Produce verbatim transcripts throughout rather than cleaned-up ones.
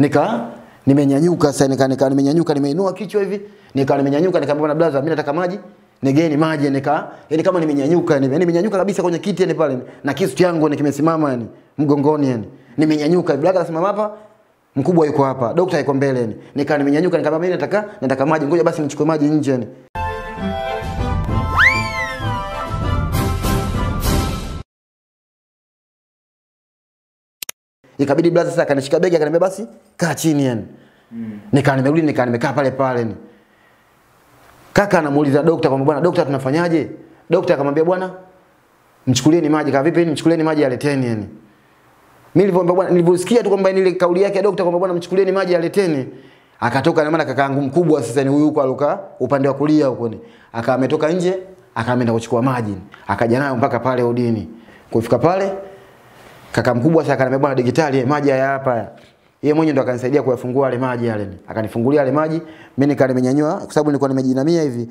nika nimenyanyuka sasa, nika nika nimenyanyuka, nimeinua kichwa hivi, nika nimenyanyuka, nikamwambia na blaza, mimi nataka maji, nigeni maji, nika yani kama nimenyanyuka, yani nimenyanyuka kabisa kwenye kiti yani pale, na kisu changu ni kimesimama yani mgongoni yani, nimenyanyuka. Blaza asimama hapa, mkubwa yuko hapa, dokta yuko mbele yani, nika nimenyanyuka, nikamwambia mimi nataka nataka maji, ngoja basi nichukue maji nje yani. Ikabidi blaza sasa kanishika begi akaniambia basi kaa chini yani. Mm. Nika nimerudi nika nimekaa pale pale ni. Kaka anamuuliza dokta kwamba bwana dokta tunafanyaje? Dokta akamwambia bwana mchukulieni maji. Kama vipi mchukulieni maji aleteni yani. Mimi nilivyoomba bwana nilivyosikia tu kwamba ile kauli yake ya dokta kwamba bwana mchukulieni maji aleteni. Akatoka na maana kaka yangu mkubwa sasa ni huyu huko aloka upande wa kulia huko ni. Aka ametoka nje akaenda kuchukua maji. Akaja nayo mpaka pale udini. Kufika pale kaka mkubwa sasa akaniambia bwana digitali maji haya hapa. Yeye mwenyewe ndo akanisaidia kuyafungua yale maji yale. Akanifungulia yale maji, mimi nika nimenyanyua kwa sababu nilikuwa nimejinamia hivi.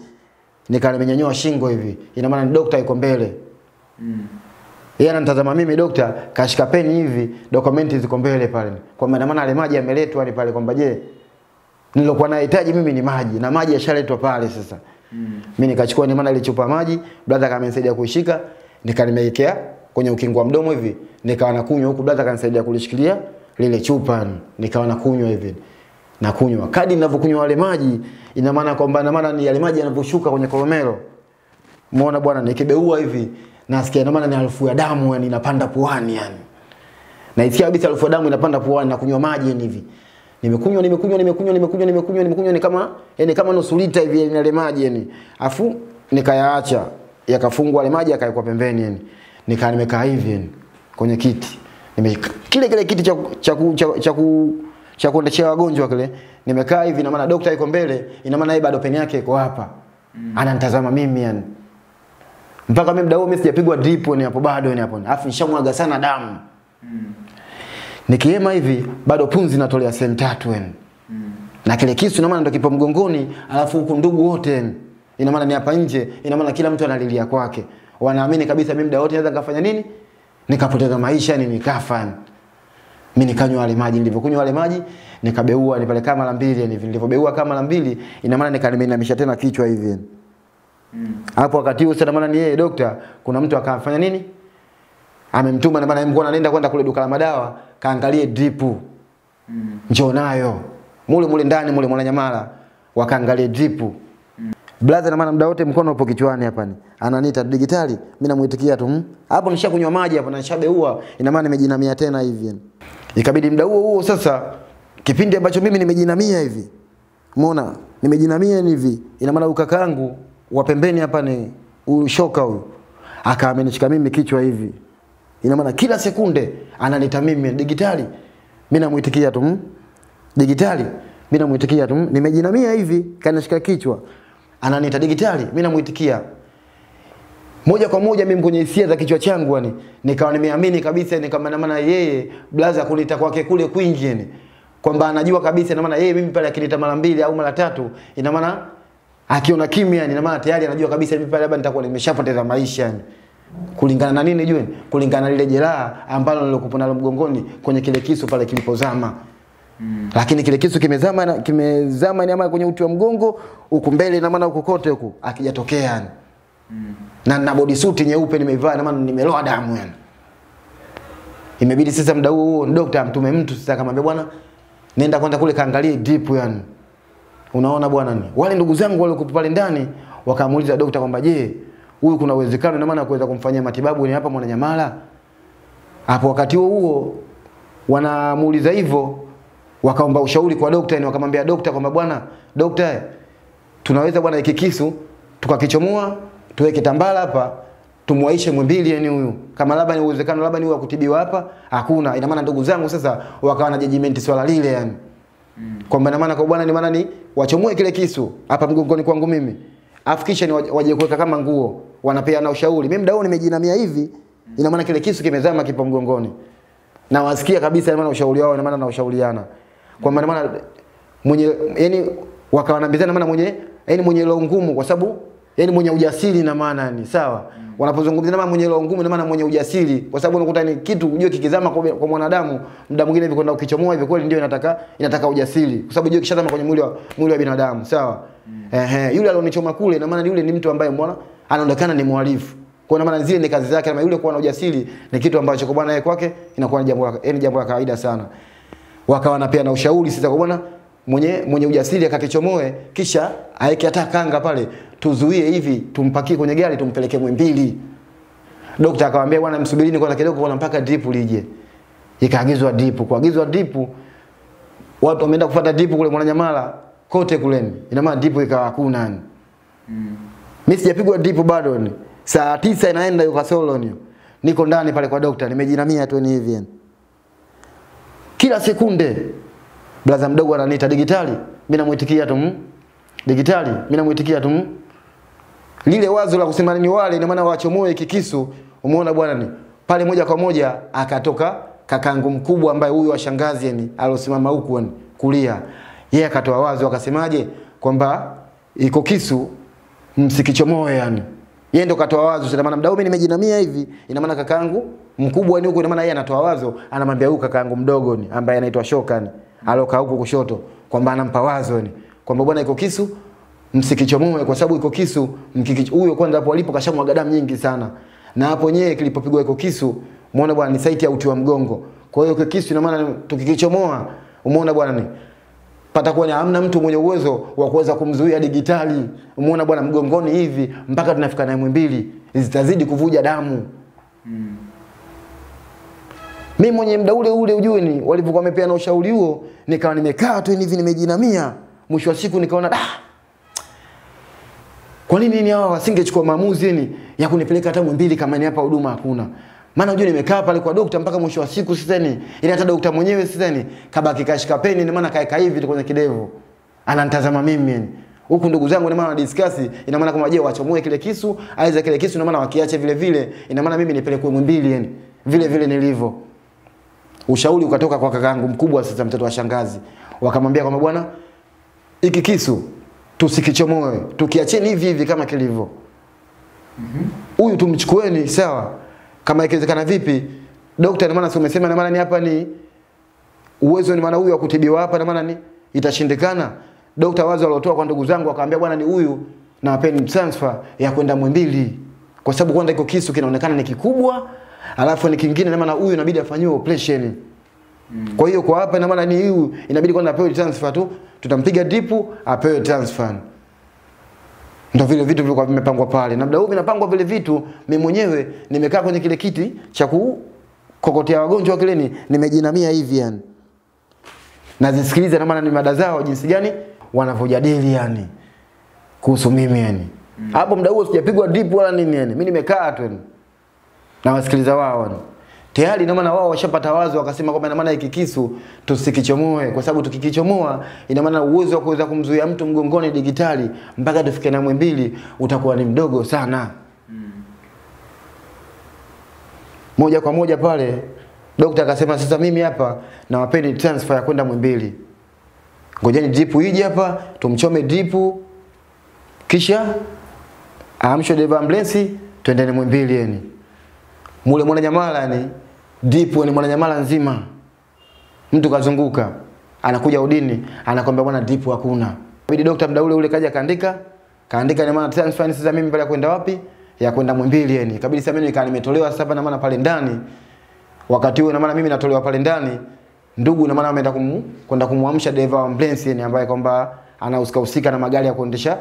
Nika nimenyanyua shingo hivi. Ina maana ni dokta yuko mbele. Mm. Yeye ananitazama mimi dokta kashika peni hivi, dokumenti ziko mbele pale. Kwa maana yale maji yameletwa ni pale kwamba je nilokuwa nahitaji mimi ni maji na maji yashaletwa pale sasa. Mm. Mimi nikachukua ni maana ile chupa maji, brother akanisaidia kuishika, nika nimeiwekea kwenye ukingo wa mdomo hivi, nikawa nakunywa huku brother kanisaidia kulishikilia lile chupa, nikawa nakunywa hivi na kunywa. Kadri ninavyokunywa wale maji ina maana kwamba na maana ni yale maji yanaposhuka kwenye kolomero, muona bwana, nikibeua hivi nasikia na maana ni harufu ya damu yani inapanda puani yani, naisikia kabisa harufu ya damu inapanda puani na kunywa maji yani hivi. Nimekunywa nimekunywa nimekunywa nimekunywa nimekunywa nimekunywa ni kama yani kama nusu lita hivi ya yale maji yani, afu nikayaacha yakafungwa yale maji yakaekwa pembeni yani. Nikaa nimekaa hivi kwenye kiti. Nime kile kile kiti cha cha cha cha kuendeshea wagonjwa kile. Nimekaa hivi na maana daktari yuko mbele, ina maana yeye bado peni yake iko hapa. Mm. Ananitazama mimi yani. Mpaka mimi mdao mimi sijapigwa drip ni hapo bado ni hapo. Alafu nishamwaga sana damu. Mm. Nikiema hivi bado punzi natolea sehemu tatu yani. Mm. Na kile kisu ina maana ndo kipo mgongoni, alafu huku ndugu wote. Ina maana ni hapa nje, ina maana kila mtu analilia kwake. Wanaamini kabisa mimi muda wote naweza nikafanya nini? Nikapoteza maisha ni nikafa. Mimi nikanywa wale maji, nilivyokunywa wale maji nikabeua ni pale kama la mbili yani, nilivyobeua kama la mbili ina maana nikanimesha tena kichwa hivi yani. Mm. Hapo wakati huo sana maana ni yeye dokta, kuna mtu akafanya nini? Amemtuma na maana yeye mkoona anaenda kwenda kule duka la madawa, kaangalie drip. Mm. Njoo nayo. Mule mule ndani mule Mwananyamala wakaangalie drip. Brother na maana muda wote mkono upo kichwani hapa ni. Ananiita digitali, mimi namuitikia tu. Hapo nishakunywa maji hapo na nishabeua, ina maana nimejinamia tena hivi yani. Ikabidi muda huo huo sasa kipindi ambacho mimi nimejinamia hivi. Umeona? Nimejinamia hivi. Ina maana ukakaangu wa pembeni hapa ni ushoka huyo. Aka amenishika mimi kichwa hivi. Ina maana kila sekunde ananiita mimi digitali. Mimi namuitikia tu. Digitali, mimi namuitikia tu. Nimejinamia hivi, kanishika kichwa. Ananiita digitali, mimi namuitikia. Moja kwa moja mimi kwenye hisia za kichwa changu yani, nikawa nimeamini kabisa ni kama maana yeye blaza kuniita kwake kule kwingi yani, kwamba anajua kabisa na maana yeye mimi pale akiniita mara mbili au mara tatu ina maana akiona kimya yani, na maana tayari anajua kabisa mimi pale labda nitakuwa nimeshapoteza maisha yani. Kulingana na nini jue? Kulingana na lile jeraha ambalo nilikuwa nalo mgongoni kwenye kile kisu pale kilipozama. Mm. Lakini kile kisu kimezama na kimezama ni ama kwenye uti wa mgongo huku mbele na maana huko kote huku akijatokea yani. Mm. Na na body suit nyeupe nimeivaa na maana nimeloa damu yani. Imebidi sasa mda huo huo daktari amtume mtu sasa akamwambia bwana nenda kwanza kule kaangalie drip yani. Unaona bwana ni wale ndugu zangu wale walikuwa pale ndani wakamuuliza daktari kwamba je huyu kuna uwezekano na maana kuweza kumfanyia matibabu ni hapa Mwananyamala. Hapo wakati huo huo wanamuuliza hivyo wakaomba ushauri kwa daktari, wakamwambia daktari kwamba bwana daktari tunaweza bwana hiki kisu tukakichomoa tuweke tambala hapa tumwaishe mwimbili yani huyu kama labda ni uwezekano labda ni wa kutibiwa hapa hakuna. Ina maana ndugu zangu sasa wakawa na judgment swala lile yani. Mm. Kwamba na maana kwa bwana ni maana ni wachomoe kile kisu hapa mgongoni kwangu mimi afikisha ni waje kuweka kama nguo wanapeana ushauri. Mimi mdao nimejinamia hivi ina maana kile kisu kimezama kipo mgongoni na wasikia kabisa ina maana ushauri wao ina maana na ushauriana. Kwa maana mwenye yani wakawa nambizana maana mwenye yani mwenye roho ngumu kwa sababu yani mwenye ujasiri na maana ni sawa. Wanapozungumzia maana mwenye roho ngumu na maana mwenye ujasiri, kwa sababu unakuta ni kitu unajua kikizama kwa, kwa mwanadamu muda mwingine hivi kwenda ukichomoa hivi kweli ndio inataka inataka ujasiri, kwa sababu unajua kishazama kwenye mwili wa mwili wa binadamu sawa. Ehe, yule alionichoma kule na maana yule ni mtu ambaye mbona anaonekana ni mhalifu. Kwa maana zile ni kazi zake, na yule kuwa na ujasiri ni kitu ambacho kwa bwana yeye kwake inakuwa ni jambo ni jambo la kawaida sana. Wakawa na pia na ushauri sasa kwa bwana mwenye mwenye ujasiri akakichomoe kisha aeke hata kanga pale tuzuie hivi tumpakie kwenye gari tumpeleke Mwimbili. Dokta akamwambia bwana msubirini kwanza kidogo kwa mpaka drip lije. Ikaagizwa drip, kuagizwa drip watu wameenda kufuata drip kule Mwananyamala kote kuleni. Ina maana drip ikawaku nani. Mm. Mimi sijapigwa drip bado ni. Saa tisa inaenda yukasolo niyo. Niko ndani pale kwa dokta, nimejinamia tu ni hivi. Kila sekunde blaza mdogo ananiita digitali, mimi namuitikia tu mm. Digitali, mimi namuitikia tu mm. Lile wazo la kusema ni wale ina maana wachomoe kikisu, umeona bwana ni. Pale moja kwa moja akatoka kakangu mkubwa ambaye huyu washangazi ni alosimama huko ni kulia. Yeye akatoa wazo akasemaje kwamba iko kisu msikichomoe yani. Yeye ndo katoa wazo, ina maana mdau mimi nimejinamia hivi, ina maana kakangu mkubwa ni huko, ina maana yeye anatoa wazo, anamwambia huko kakangu mdogo ni ambaye anaitwa Shokani, aloka huko kushoto, kwamba anampa wazo ni, kwamba bwana iko kisu msikichomoe kwa sababu iko kisu huyo kwanza hapo alipo kashamwaga damu nyingi sana. Na hapo nyewe kilipopigwa iko kisu, umeona bwana ni site ya uti wa mgongo. Kwa hiyo iko kisu ina maana tukikichomoa, umeona bwana ni patakuwa ni hamna mtu mwenye uwezo wa kuweza kumzuia digitali. Umeona bwana mgongoni hivi mpaka tunafika na Mwimbili zitazidi kuvuja damu. Mm. Mimi mwenye mda ule ule ujue ni walipokuwa wamepeana ushauri huo nikawa nimekaa tu hivi nimejinamia. Mwisho wa siku nikaona da. Kwa nini ni hawa wasingechukua maamuzi ni ya kunipeleka hata Mwimbili kama ni hapa huduma hakuna. Maana unajua nimekaa pale kwa dokta mpaka mwisho wa siku sasa ni ile hata dokta mwenyewe sasa ni kabaki kashika peni ni maana kaeka hivi kwenye kidevu ananitazama mimi huku ndugu zangu ni maana discuss ina maana kama je wachomoe kile kisu aiza kile kisu ina maana wakiache vile vile ina maana mimi nipelekwe Mwimbili yani vile vile nilivyo. Ushauri ukatoka kwa kakaangu mkubwa sasa mtoto wa shangazi wakamwambia kwamba bwana hiki kisu tusikichomoe tukiacheni hivi hivi kama kilivyo huyu tumchukueni sawa. Kama ikiwezekana vipi dokta na maana si umesema na maana ni hapa ni uwezo ni maana huyu akutibiwa hapa na maana ni itashindikana. Dokta wazo aliyotoa kwa ndugu zangu akaambia bwana ni huyu na apeni transfer ya kwenda Mwimbili kwa sababu kwanza iko kisu kinaonekana ni kikubwa alafu ni kingine na maana huyu inabidi afanywe operation. Mm. Kwa hiyo kwa hapa na maana ni huyu inabidi kwanza apewe transfer tu tutampiga drip apewe transfer. Ndio vile vitu vilikuwa vimepangwa pale. Na muda huu vinapangwa vile vitu, mimi mwenyewe nimekaa kwenye kile kiti cha kukokotea wagonjwa kile ni nimejinamia hivi yani. Nazisikiliza na maana ni mada zao jinsi gani wanavyojadili yani kuhusu mimi yani. Mm. Hapo muda huo sijapigwa drip wala nini yani. Mimi nimekaa tu yani. Na wasikiliza wao yani. Tayari na maana wao washapata wazo wakasema kwamba ina maana hiki kisu tusikichomoe kwa sababu tukikichomoa ina maana uwezo wa kuweza kumzuia mtu mgongoni digitali mpaka tufike na Mwimbili utakuwa ni mdogo sana. Mm. Moja kwa moja pale dokta akasema sasa mimi hapa na wapeni transfer ya kwenda Mwimbili. Ngojeni drip ije hapa tumchome drip kisha aamsho deva ambulance twendeni Mwimbili yani. Mule Mwananyamala ni dipo ni Mwananyamala nzima. Mtu kazunguka, anakuja udini, anakwambia bwana dipo hakuna. Bidi dokta mda ule ule kaja kaandika, kaandika ni maana transfer sasa mimi pale kwenda wapi? Ya kwenda Mwimbili yani. Kabidi sasa mimi nika nimetolewa sasa na maana pale ndani. Wakati huo na maana mimi natolewa pale ndani, ndugu na maana ameenda kumu kwenda kumwamsha dereva wa ambulance yani ambaye kwamba anahusika husika na magari ya kuendesha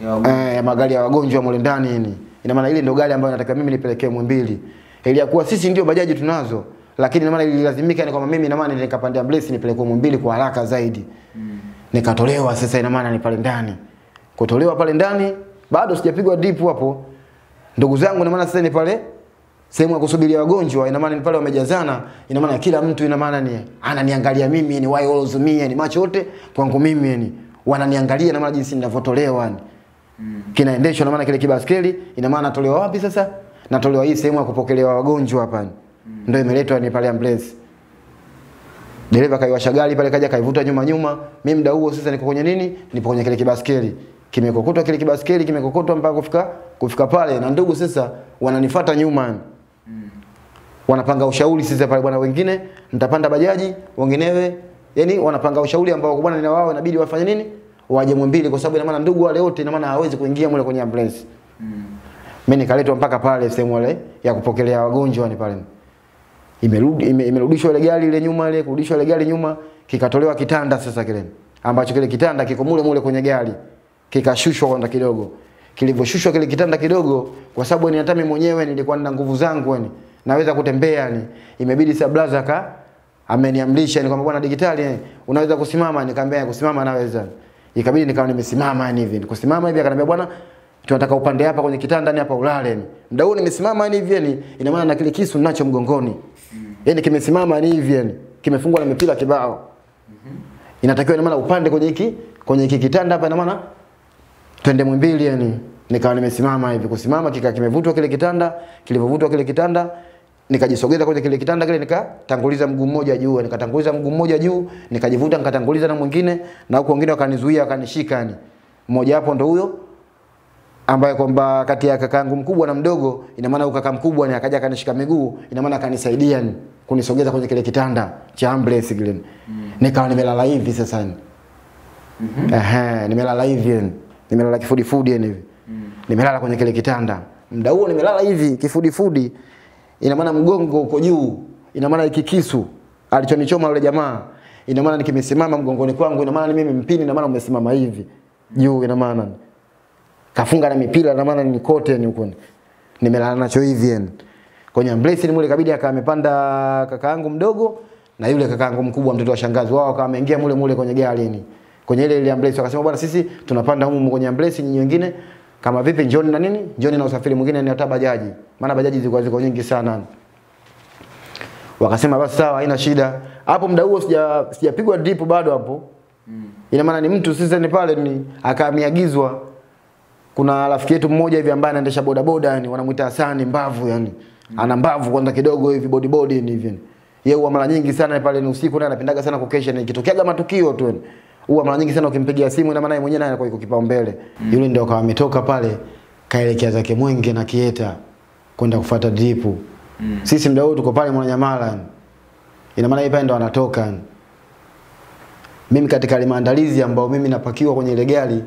yeah, eh magari ya wagonjwa mule ndani yani. Ina maana ile ndo gari ambayo nataka mimi nipelekee Mwimbili. Iliyakuwa sisi ndio bajaji tunazo, lakini ina maana ililazimika ni kama mimi ina maana nikapanda ambulance nipelekee Mwimbili kwa haraka zaidi. Mm. Nikatolewa sasa ina maana ni pale ndani. Kutolewa pale ndani bado sijapigwa drip hapo. Ndugu zangu ina maana sasa ni pale sehemu ya kusubiria wagonjwa ina maana ni pale wamejazana ina maana kila mtu ina maana ni ananiangalia mimi ni why always me ni macho yote kwangu mimi ni wananiangalia na maana jinsi ninavyotolewa ni. Mm. Kinaendeshwa na maana kile kibaskeli ina maana natolewa wapi sasa? Natolewa hii sehemu ya kupokelewa wagonjwa hapa. Mm. Ndio imeletwa ni pale ambulance. Dereva kaiwasha gari pale kaja kaivuta nyuma nyuma. Mimi muda huo sasa niko kwenye nini? Nipo kwenye kile kibaskeli. kimekokotwa kile kibaskeli kimekokotwa mpaka kufika kufika pale, na ndugu sasa wananifuata nyuma. Mm. Wanapanga ushauri sasa pale, bwana wengine mtapanda bajaji, wenginewe yani wanapanga ushauri ambao kwa bwana na wao inabidi wafanye nini? Waje Muhimbili kwa sababu ina maana ndugu wale wote ina maana hawezi kuingia mule kwenye ambulance. Mm. Mimi nikaletwa mpaka pale sehemu wale ya kupokelea wagonjwa ni pale. Imerudi ime, imerudishwa ile gari ile nyuma ile kurudishwa ile gari nyuma, kikatolewa kitanda sasa kile. Ambacho kile kitanda kiko mule mule kwenye gari. Kikashushwa kwanza kidogo. Kilivyoshushwa kile kitanda kidogo, kwa sababu ni hata mimi mwenyewe nilikuwa nina nguvu zangu yani. Naweza kutembea ni. Imebidi sablaza ka ameniamlisha ni kwamba bwana digitali unaweza kusimama, nikamwambia kusimama naweza. Ikabidi nikawa nimesimama yani hivi. Nikusimama hivi akaniambia bwana tunataka upande hapa kwenye kitanda ni hapa ulale. Muda huu nimesimama yani hivi yani ina maana na kile kisu ninacho mgongoni. Yaani kimesimama yani hivi yani. Kimefungwa na mipira kibao. Inatakiwa ina maana upande kwenye hiki kwenye hiki kitanda hapa ina maana twende Muhimbili yani. Nikawa nimesimama hivi, kusimama kika kimevutwa kile kitanda, kilivutwa kile kitanda, nikajisogeza kwenye kile kitanda kile nikatanguliza mguu mmoja juu, nikatanguliza mguu mmoja juu, nikajivuta nikatanguliza na mwingine, na huko wengine wakanizuia wakanishika yani. Mmoja hapo ndo huyo ambaye kwamba kati ya kakaangu mkubwa na mdogo, ina maana huko kaka mkubwa ni akaja kanishika miguu, ina maana akanisaidia ni kunisogeza kwenye kile kitanda cha ambulance kile. Mm. Nikawa nimelala hivi sasa ni. Mhm. Ehe, nimelala hivi yani. Nimelala kifudifudi yani hivi. Mm. Nimelala kwenye kile kitanda. Muda huo nimelala hivi kifudifudi. Ina maana mgongo uko juu. Ina maana ikikisu alichonichoma yule jamaa. Ina maana nikimesimama mgongoni kwangu, ina maana mimi mpini, ina maana umesimama hivi. Juu ina maana kafunga na mipira, ina maana ni kote ni huko. Nimelala nacho hivi yani. Kwenye ambulance ni mule kabidi akamepanda kakaangu mdogo na yule kakaangu mkubwa mtoto wa shangazi wao akawa ameingia mule mule kwenye gari ni. Kwenye ile ile ambulance wakasema bwana sisi tunapanda humu kwenye ambulance, nyinyi wengine kama vipi njoni na nini? Njoni na usafiri mwingine ni hata bajaji. Maana bajaji zilikuwa ziko nyingi sana. Wakasema basi sawa haina shida. Hapo muda huo sija sijapigwa drip bado hapo. Ina maana ni mtu sisi ni pale ni akaamiagizwa, kuna rafiki yetu mmoja hivi ambaye anaendesha bodaboda yani wanamuita Hasani mbavu yani. Ana mbavu kwanza kidogo hivi body body hivi. Yeye huwa mara nyingi sana pale ni usiku naye anapendaga sana kukesha na ikitokeaga matukio tu yani. Huwa mara nyingi sana ukimpigia simu na maana yeye mwenyewe naye anakuwa yuko kipaumbele. Mm. Yule ndio akawa ametoka pale kaelekea zake Mwenge na Kieta kwenda kufuata drip. Mm. Sisi muda wote tuko pale Mwananyamala. Ina maana yeye pale ndo anatoka. Mimi katika ile maandalizi ambao mimi napakiwa kwenye ile gari,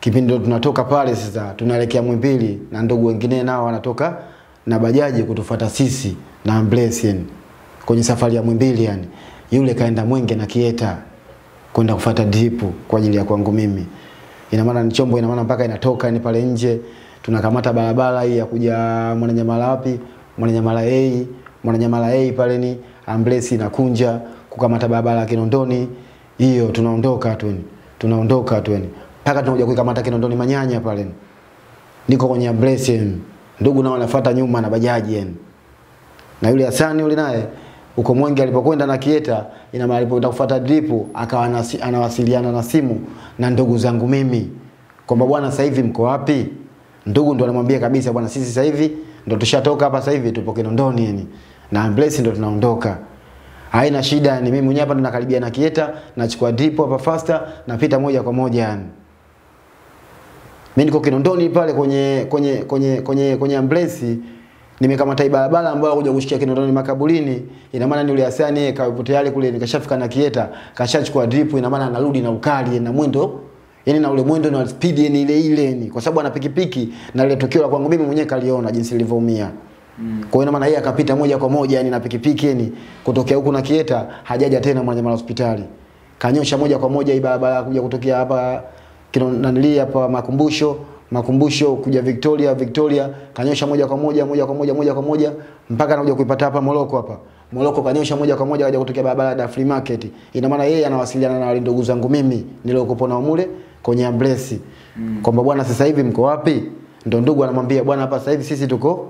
kipindi tunatoka pale sasa tunaelekea Muhimbili na ndugu wengine nao wanatoka na bajaji kutufuata sisi na ambulance kwenye safari ya Muhimbili yani. Yule kaenda Mwenge na Kieta kwenda kufuata drip kwa ajili ya kwangu mimi. Ina maana ni chombo ina maana mpaka inatoka ni pale nje tunakamata barabara hii ya kuja Mwananyamala wapi? Mwananyamala A, Mwananyamala A pale ni ambulance inakunja kukamata barabara ya Kinondoni. Hiyo tunaondoka tu ni. Tunaondoka tu ni. Mpaka tunakuja kuikamata Kinondoni Manyanya pale ni. Niko kwenye ambulance ndugu nao wanafuata nyuma na bajaji yani. Na yule Hasani yule naye uko Mwenge alipokwenda na Kieta ina maana alipoenda kufuata drip akawa anawasiliana na simu na ndugu zangu mimi kwamba bwana sasa hivi mko wapi? Ndugu ndo anamwambia kabisa bwana sisi sasa hivi ndo tushatoka hapa, sasa hivi tupo Kinondoni yani na ambulance ndo tunaondoka. Haina shida ni mimi mwenyewe hapa ndo nakaribia na Kieta nachukua drip hapa faster napita moja kwa moja yani. Mimi niko Kinondoni pale kwenye kwenye kwenye kwenye kwenye ambulance nimekamata barabara ambayo kuja kushikia Kinondoni makaburini. Ina maana ni yule Hasani kawepo tayari kule nikashafika na Kieta kashachukua drip, ina maana anarudi na ukali na mwendo yani na ule mwendo na speed yani ile ile ni kwa sababu ana pikipiki na ile tukio la kwangu mimi mwenyewe kaliona jinsi lilivyoumia. Mm. Kwa hiyo ina maana yeye akapita moja kwa moja yani na pikipiki yani kutokea huko na Kieta hajaja tena Mwananyamala hospitali, kanyosha moja kwa moja hii barabara kuja kutokea hapa Kinondoni hapa Makumbusho Makumbusho kuja Victoria Victoria kanyosha moja kwa moja moja kwa moja moja kwa moja mpaka anakuja kuipata hapa Moroko hapa Moroko kanyosha moja kwa moja kaja kutokea barabara ya Free Market. Ina maana yeye anawasiliana na wale ndugu zangu mimi niliokuwa nao mule kwenye ambulance. Mm. Kwamba bwana sasa hivi mko wapi? Ndio ndugu anamwambia bwana hapa sasa hivi sisi tuko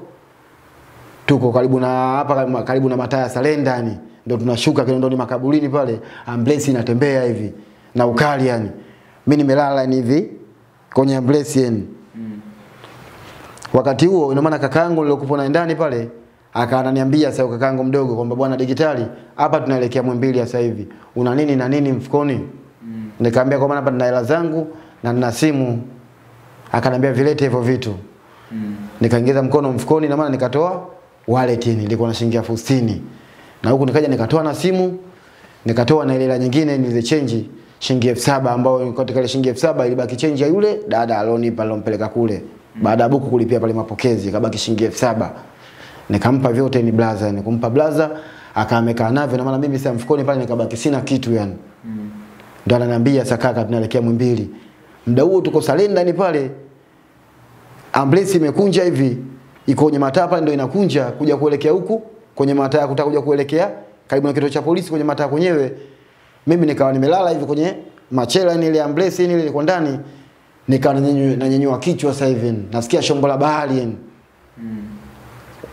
tuko karibu na hapa karibu na Mataya Salenda ni ndio tunashuka Kinondoni makaburini pale ambulance inatembea hivi na ukali yani. Mimi nimelala ni hivi kwenye ambulance yani. Mm. Wakati huo ina maana kakaangu nilokuwa na ndani pale akaananiambia sasa kakaangu mdogo kwamba bwana digitali hapa tunaelekea Muhimbili sasa hivi. Una nini na nini mfukoni? Mm. Nikamwambia kwa maana hapa nina hela zangu na nina simu. Akaniambia vilete hivyo vitu. Mm. Nikaingiza mkono mfukoni na maana nikatoa walletini, ilikuwa na shilingi elfu sitini. Na huku nikaja nikatoa na simu, nikatoa na ile la nyingine nilize change shilingi elfu saba ambayo katika ile shilingi elfu saba ilibaki change ya yule dada alonipa nilompeleka kule. Mm. Baada ya buku kulipia pale mapokezi kabaki shilingi elfu saba. Nikampa vyote ni blaza, nikampa blaza akaameka navyo na maana mimi sasa mfukoni pale nikabaki sina kitu yani. Mm. Ndio ananiambia sasa kaka tunaelekea Mwimbili. Muda huo tuko Salenda ni pale. Ambulance imekunja hivi iko kwenye matapa ndio inakunja kuja kuelekea huku kwenye mataya kutaka kuja kuelekea karibu na kituo cha polisi kwenye mataya kwenyewe. Mimi nikawa nimelala hivi kwenye machela ni ile ambulance ile ilikuwa ndani nikawa nanyenyua kichwa sasa hivi nasikia shombo la bahari yani. Mm.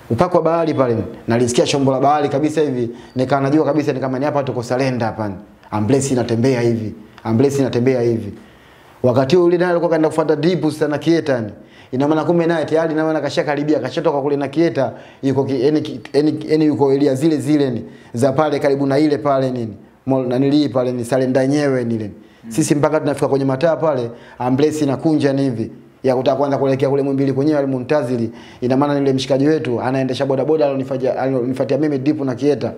Upako wa bahari pale nalisikia shombo la bahari kabisa hivi nikawa najua kabisa ni kama ni hapa tuko Salenda hapa. Ambulance inatembea hivi, ambulance inatembea hivi. Wakati ule naye alikuwa kaenda kufuata dripu sana kietani. Ina maana kumbe naye tayari na maana kashakaribia kashatoka kule na kieta yuko yani yani yuko elia zile zile ni za pale karibu na ile pale nini na nilii pale ni Salenda yenyewe nile. Sisi mpaka tunafika kwenye mataa pale ambulance inakunja ni hivi ya kutaka kwanza kuelekea kule Mwimbili kwenyewe alimuntazili. Ina maana yule mshikaji wetu anaendesha bodaboda alonifanyia alonifuatia mimi dripu na kieta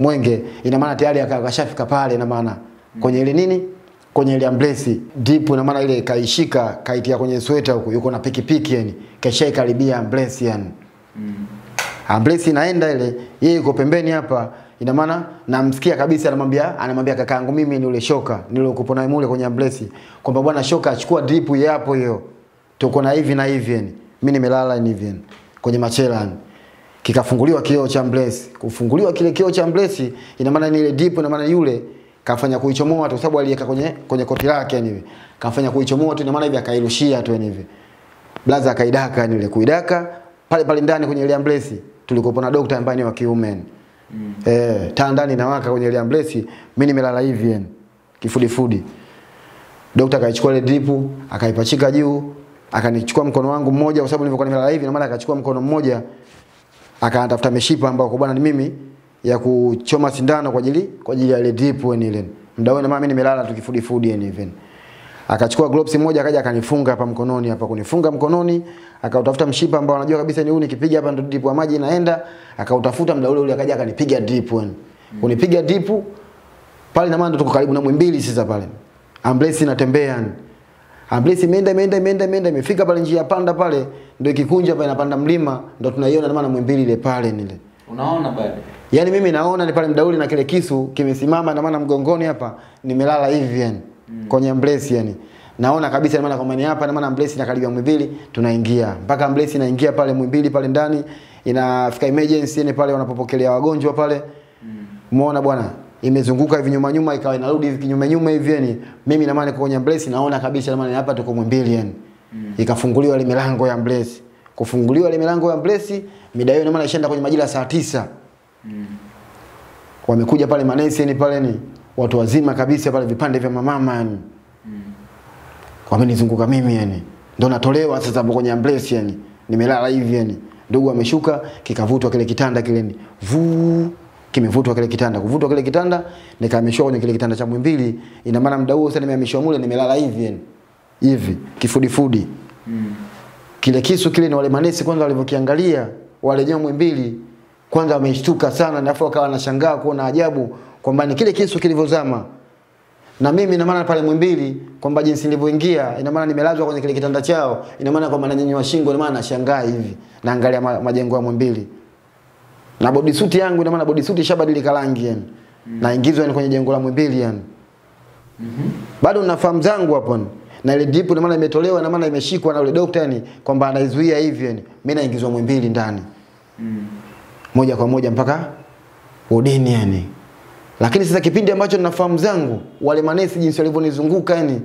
Mwenge. Ina maana tayari akashafika pale na maana kwenye ile nini kwenye ile ambulance deep na maana ile kaishika kaitia kwenye sweta huko yuko na pikipiki yani kesha karibia ambulance yani. Mm. Ambulance inaenda ile yeye yuko pembeni hapa ina maana namsikia kabisa anamwambia anamwambia kakaangu mimi ni ule shoka niliokupo naye mule kwenye ambulance kwamba bwana shoka achukua deep yapo hiyo tuko na hivi na hivi yani mimi nimelala hivi yani kwenye machela yani. Kikafunguliwa kioo cha ambulance kufunguliwa kile kioo cha ambulance ina maana ni ile deep na maana yule kafanya kuichomoa tu sababu aliweka kwenye kwenye koti lake yani hivi kafanya kuichomoa tu na maana hivi akairushia tu yani hivi blaza akaidaka yani ile kuidaka pale pale ndani kwenye ile ambulance tulikopo na daktari ambaye ni wa kiume. Mm. Eh taa ndani na waka kwenye ile ambulance mimi nimelala hivi yani kifudi fudi daktari akaichukua ile drip akaipachika juu akanichukua mkono wangu mmoja kwa sababu nilikuwa nimelala hivi na maana akachukua mkono mmoja akaanatafuta mishipa ambayo kwa bwana ni mimi ya kuchoma sindano kwa ajili kwa ajili ya ile drip wen ile. Muda wao na mimi nimelala tukifudi fudi yani even. Akachukua gloves moja akaja akanifunga hapa mkononi hapa kunifunga mkononi, akautafuta mshipa ambao anajua kabisa ni huu nikipiga hapa ndo drip wa maji inaenda, akautafuta muda ule ule akaja akanipiga drip wen. Kunipiga drip pale na maana ndo tuko karibu na Mwimbili sasa pale. Ambulance inatembea yani. Ambulance imeenda imeenda imeenda imeenda imefika pale njia panda pale ndio ikikunja pale inapanda mlima ndo tunaiona na maana Mwimbili ile pale nile. Unaona bado? Yani mimi naona ni pale mdauli na kile kisu kimesimama na maana mgongoni hapa nimelala hivi yani. Mm. Kwenye ambulance yani. Naona kabisa na maana kwa maana hapa na maana ambulance inakaribia Mwimbili tunaingia. Mpaka ambulance inaingia pale Mwimbili pale ndani inafika emergency yani pale wanapopokelea wagonjwa pale. Mm. Muona bwana imezunguka hivi nyuma nyuma ikawa inarudi hivi kinyume nyuma hivi yani. Mimi na maana kwenye ambulance naona kabisa na maana hapa tuko Mwimbili yani. Mm. Ikafunguliwa ile milango ya ambulance. Kufunguliwa ile milango ya ambulance mida hiyo na maana ishaenda kwenye majira saa tisa. Mm. Wamekuja pale manesi ni pale ni watu wazima kabisa pale vipande vya mamama yani. Mm. Wamenizunguka mimi yani. Ndio natolewa sasa kwenye ambulance yani. Nimelala hivi yani. Ndugu ameshuka kikavutwa kile kitanda kile ni vuu kimevutwa kile kitanda kuvutwa kile kitanda nikahamishwa kwenye kile kitanda cha Mwimbili ina maana muda huo sasa nimehamishwa mule nimelala hivi yani. Hivi kifudi fudi. Mm. Kile kisu kile ni wale manesi kwanza walivyokiangalia wale nyao Mwimbili kwanza wameshtuka sana na wakawa wanashangaa kuona ajabu kwamba ni kile kisu kilivyozama. Na mimi na maana pale Mwimbili kwamba jinsi nilivyoingia ina maana nimelazwa kwenye kile kitanda chao ina maana kwa maana nyenywa shingo ina maana nashangaa hivi naangalia majengo ya Mwimbili. Na body suit yangu ina maana body suit ishabadilika rangi yani. Mm. Naingizwa yani kwenye jengo la Mwimbili yani. Mhm. Mm Bado nafahamu zangu hapo. Na ile dipu ina maana imetolewa na maana imeshikwa na yule daktari yani kwamba anaizuia hivi yani. Mimi naingizwa Mwimbili ndani. Mm. Moja kwa moja mpaka odeni yani. Lakini sasa kipindi ambacho ninafahamu zangu wale manesi jinsi walivyonizunguka yani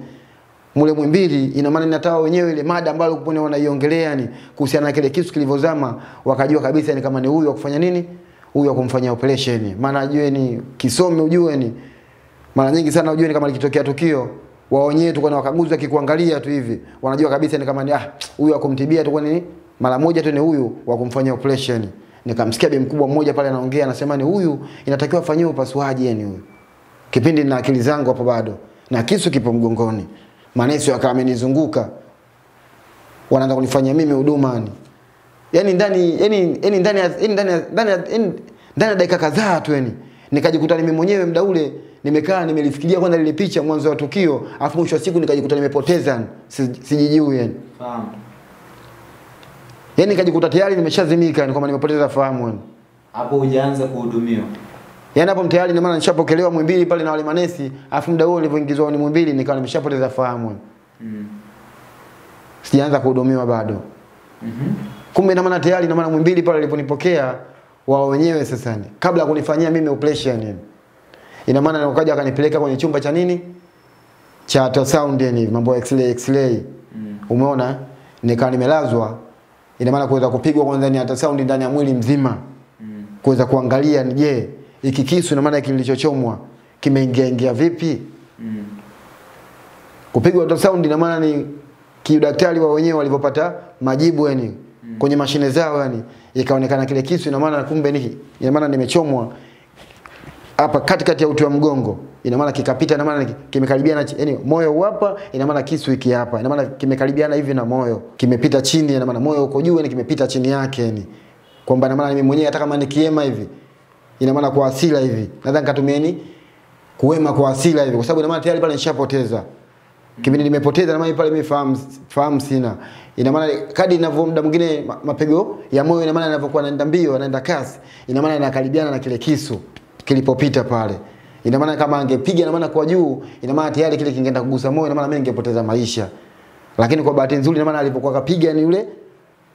mule Mwimbili ina maana ninatawa wenyewe ile mada ambayo kupone wanaiongelea yani kuhusiana na kile kisu kilivyozama wakajua kabisa ni kama ni huyu akufanya nini huyu akumfanyia operation maana ajue ni kisome ujue ni mara nyingi sana ujue ni kama likitokea tukio wao wenyewe tu kwa wakaguzi akikuangalia tu hivi wanajua kabisa ni kama ni ah huyu akumtibia tu kwa nini mara moja tu ni huyu wa kumfanyia operation. Nikamsikia bi mkubwa mmoja pale anaongea anasema ni huyu inatakiwa afanyiwe upasuaji yani huyu. Kipindi na akili zangu hapo bado na kisu kipo mgongoni. Manesi wakawa amenizunguka. wanaanza kunifanyia mimi huduma ni. Yaani ndani yani yani ndani ndani ndani dakika kadhaa tu yani nikajikuta mimi mwenyewe muda ule nimekaa nimelifikiria kwanza ile picha mwanzo wa tukio, afu mwisho wa siku nikajikuta nimepoteza sijijui yani. Fahamu. Yaani nikajikuta tayari nimeshazimika yani kwamba nimepoteza fahamu yani. Hapo hujaanza kuhudumiwa. Yaani hapo mtayari na maana nishapokelewa Mwimbili pale na wale manesi, afu muda huo nilipoingizwa ni Mwimbili nikawa nimeshapoteza fahamu yani. Mm. Sijaanza kuhudumiwa bado. Mhm. Mm Kumbe na maana tayari na maana Mwimbili pale aliponipokea wao wenyewe sasa ni kabla kunifanyia mimi operation yani. Ina maana nilikaja akanipeleka kwenye chumba cha nini? Cha ultrasound yani mambo ya x-ray x-ray. Mm. Umeona? Nikawa nimelazwa. Ina maana kuweza kupigwa kwanza ni ultrasound ndani ya mwili mzima. Mm. Kuweza kuangalia ni je, iki kisu ina maana kilichochomwa kimeingia ingia vipi? Mm. Kupigwa ultrasound ina maana ni kiudaktari wa wenyewe walipopata majibu yani mm. kwenye mashine zao yani ikaonekana kile kisu ina maana kumbe niki ina maana nimechomwa hapa katikati ya uti wa mgongo, ina maana kikapita ina maana kimekaribiana yani moyo hapa, ina maana kisu hiki hapa, ina maana kimekaribiana hivi na moyo kimepita chini, ina maana moyo uko juu yani kimepita chini yake yani kwamba ina maana mimi mwenyewe hata kama nikiema hivi ina maana kwa hasira hivi nadhani nikatumieni kuema kwa hasira hivi kwa sababu ina maana tayari pale nishapoteza. Kimini nimepoteza na mimi pale mimi fahamu fahamu sina. Ina maana kadi ninavyo muda mwingine mapigo ya moyo ina maana yanavyokuwa yanaenda mbio yanaenda kasi. Ina maana yanakaribiana na kile kisu kilipopita pale. Ina maana kama angepiga ina maana kwa juu ina maana tayari kile kingeenda kugusa moyo ina maana mimi ningepoteza maisha. Lakini kwa bahati nzuri ina maana alipokuwa kapiga ni yule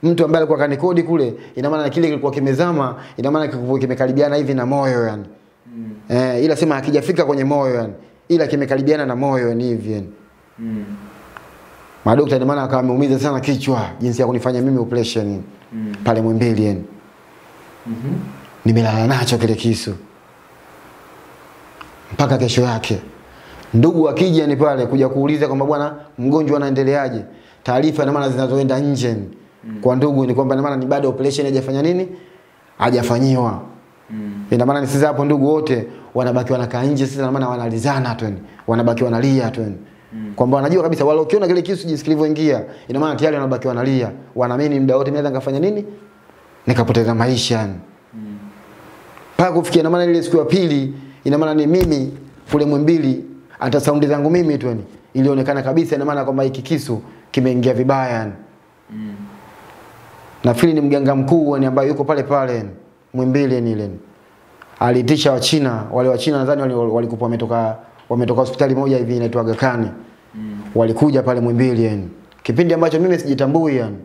mtu ambaye alikuwa kanikodi kule ina maana kile kilikuwa kimezama ina maana kimekaribiana hivi na moyo yani. Mm. Eh ila sema hakijafika kwenye moyo yani. Ila kimekaribiana na moyo ni hivi yani. Mm. Madokta ndio maana akameumiza sana kichwa jinsi ya kunifanya mimi operation mm. pale Mwimbili yani. Mhm. Mm Nimelala nacho kile kisu mpaka kesho yake. Ndugu akija ni pale kuja kuuliza kwamba bwana mgonjwa anaendeleaje. Taarifa na maana zinazoenda nje mm. kwa ndugu ni kwamba na maana ni bado operation hajafanya nini? Hajafanyiwa. Mm. Ina maana sisi hapo ndugu wote wanabaki wanakaa nje sisi na maana wanalizana tu yani. Wanabaki wanalia tu yani. Mm. Kwamba wanajua kabisa wale ukiona kile kisu jinsi kilivyoingia ina maana tayari wanabaki wanalia wanaamini muda wote mimi naweza ngafanya nini nikapoteza maisha yani. Mm. Paka kufikia na maana ile siku ya pili ina maana ni mimi kule Mwimbili hata saundi zangu mimi tu yani ilionekana kabisa ina maana kwamba hiki kisu kimeingia vibaya yani. Mm. Nafikiri ni mganga mkuu yani ambaye yuko pale pale Mwimbili ni ile alitisha wa China wale wa China nadhani walikuwa wametoka wametoka hospitali moja hivi inaitwa Gakani. Mm. Walikuja pale Mwimbili yani. Kipindi ambacho mimi sijitambui yani.